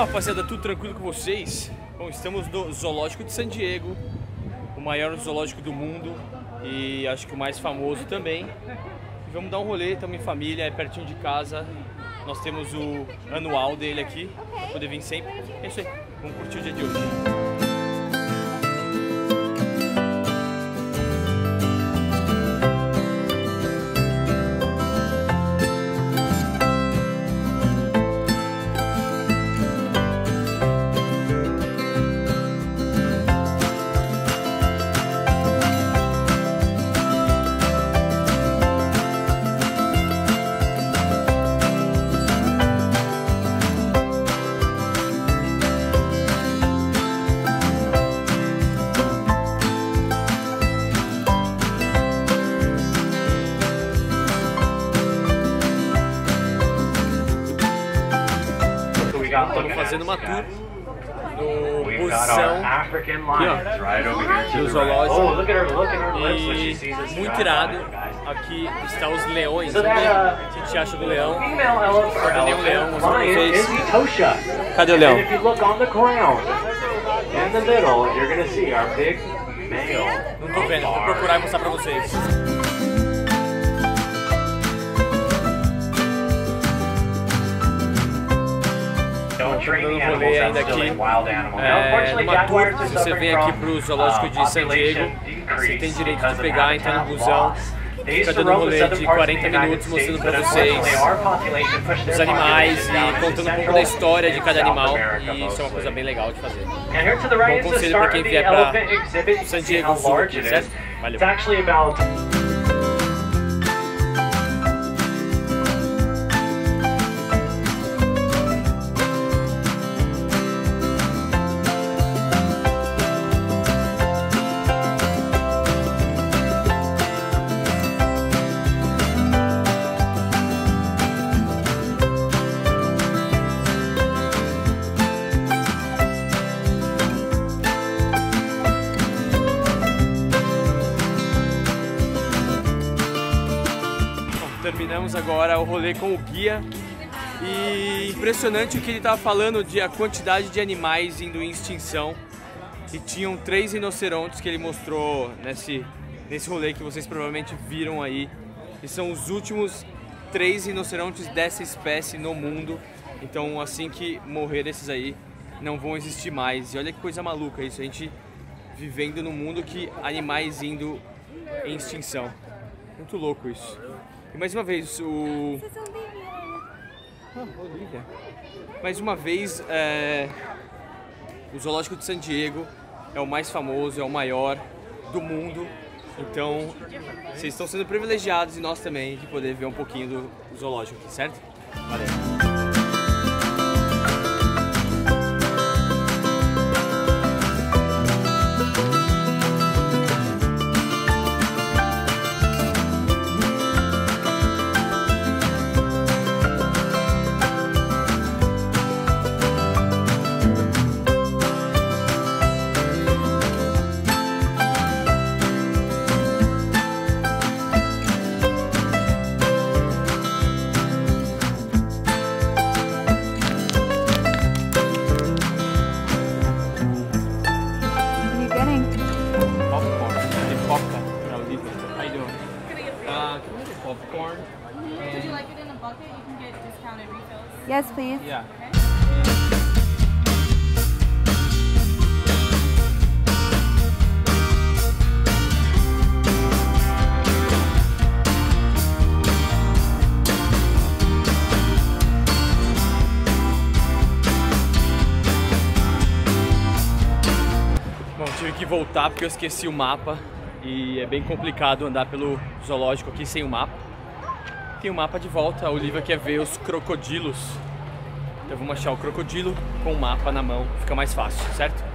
Então, rapaziada, tudo tranquilo com vocês? Bom, estamos no Zoológico de San Diego, o maior zoológico do mundo e acho que o mais famoso também. E vamos dar um rolê, estamos em família, é pertinho de casa. Nós temos o anual dele aqui, pra poder vir sempre. É isso aí, vamos curtir o dia de hoje. Estamos fazendo uma tour no posição aqui, ó, do zoológico e muito irado. Aqui estão os leões, né? A gente acha do leão, cadê o leão? Cadê o leão? Não tô vendo, vou procurar e mostrar pra vocês. Training animals ainda aqui, wild animals. Numa tour, você vem aqui para o zoológico de San Diego, você tem direito de pegar, entrar no busão, fica dando um rolê de 40 minutos mostrando para vocês os animais e contando um pouco da história de cada animal, e isso é uma coisa bem legal de fazer. Bom conselho para quem vier para San Diego Zoo, certo? Valeu! Terminamos agora o rolê com o guia e impressionante o que ele estava falando de a quantidade de animais indo em extinção, e tinham 3 rinocerontes que ele mostrou nesse rolê que vocês provavelmente viram aí, e são os últimos 3 rinocerontes dessa espécie no mundo. Então assim que morrer esses aí não vão existir mais, e olha que coisa maluca isso, a gente vivendo num mundo que animais indo em extinção, muito louco isso. E mais uma vez, o Zoológico de San Diego é o mais famoso, é o maior do mundo. Então, vocês estão sendo privilegiados, e nós também, de poder ver um pouquinho do zoológico aqui, certo? Valeu! Popcorn. Mm-hmm. Would you like it in a bucket? You can get discounted refills. Yes, please. Yeah. Okay. Bom, tive que voltar porque eu esqueci o mapa. E é bem complicado andar pelo zoológico aqui sem o mapa. Tem o mapa de volta, a Olivia quer ver os crocodilos. Então vamos achar o crocodilo com o mapa na mão, fica mais fácil, certo?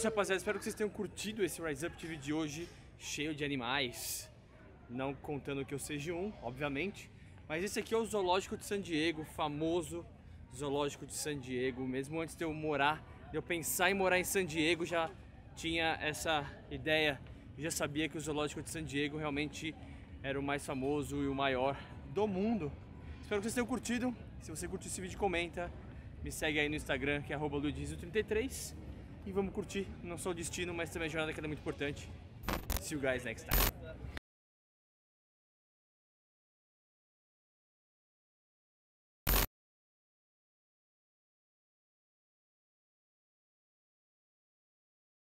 isso, rapaziada. Espero que vocês tenham curtido esse Rise Up TV de hoje, cheio de animais. Não contando que eu seja um, obviamente. Mas esse aqui é o Zoológico de San Diego, famoso Zoológico de San Diego. Mesmo antes de eu morar, de eu pensar em morar em San Diego, já tinha essa ideia. Eu já sabia que o Zoológico de San Diego realmente era o mais famoso e o maior do mundo. Espero que vocês tenham curtido. Se você curtiu esse vídeo, comenta. Me segue aí no Instagram, que é @luigirizzo33. E vamos curtir não só o destino, mas também a jornada, que é muito importante. See you guys next time.